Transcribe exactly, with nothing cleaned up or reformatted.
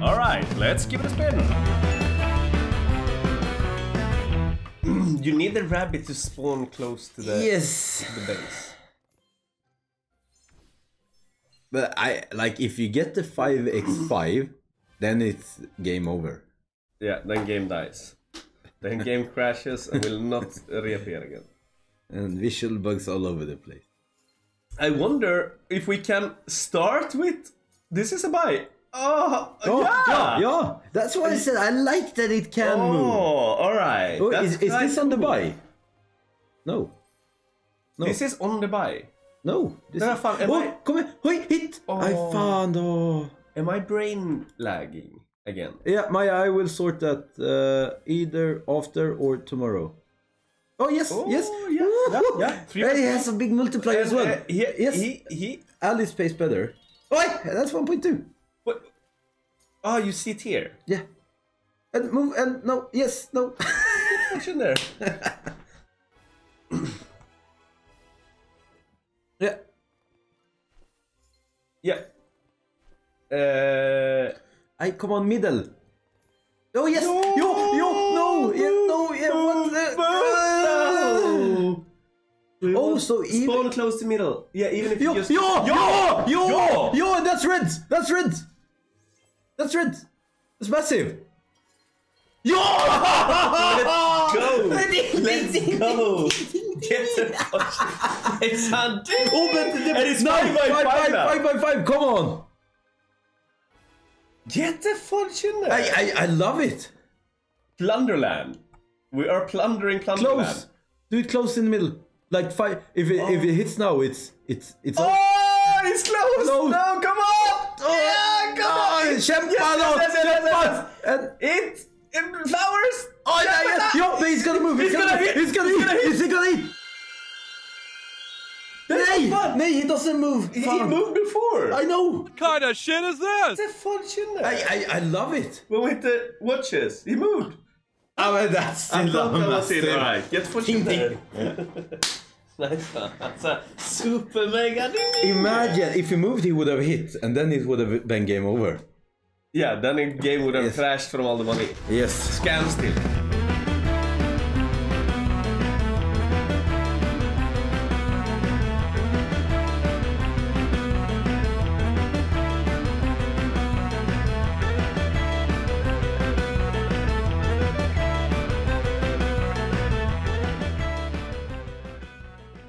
Alright, let's give it a spin. You need the rabbit to spawn close to the, yes. to the base. But I like if you get the five by five, then it's game over. Yeah, then game dies. Then game crashes and will not reappear again. And visual bugs all over the place. I wonder if we can start with... This is a buy. Oh, oh yeah. yeah! Yeah, that's why I said I like that it can oh, move. All right. Oh, alright. Is, is this on the buy? No. no. This is on the buy. No. This I found, am oh, I... come here. Wait, hit! Oh. I found... Oh. Am I brain lagging again? Yeah, my eye will sort that uh, either after or tomorrow. Oh yes, oh, yes, yeah, yeah, yeah. And he has a big multiplier uh, as well. Uh, he, yes, he, he, Alice pays better. Oh, that's one point two. What? Oh, you see it here. Yeah. And move and no, yes, no. Action there. yeah. Yeah. Uh, I come on middle. Oh yes, no! yo, yo, no, yeah, no, yeah, what the? We oh, so even... Spawn close to middle. Yeah, even if yo, you just... Yo! Yo! Yo! Yo! Yo! That's red! That's red! That's red! That's massive! Yo! Let's go! Let's go! Get the fuck... It's on... Oh, but the... And it's five by five, five by five, come on! Get the fudge in there! I, I, I love it! Plunderland. We are plundering Plunderland. Close! Do it close in the middle. Like five, if it, oh. if it hits now, it's, it's, it's... Oh, up. It's close! No, no come on! Oh. Yeah, come oh. on! Champagne! Yes, yes, yes, yes, yes. It, it, flowers! Oh, yeah, yes. Yo, but he's gonna move! He's, he's gonna, gonna hit! He's gonna he's hit! He's gonna hit! Nay! Nay, he doesn't move! He, he moved before! I know! What kind of shit is this? It's a fun shit! I, I, I love it! Well, with the watches, he moved! Oh, well, that's still I love that was it. Alright, get for ding, ding. Nice one. That's a super mega ding. Imagine if he moved, he would have hit, and then it would have been game over. Yeah, then the game would have yes. crashed from all the money. Yes. Scam still.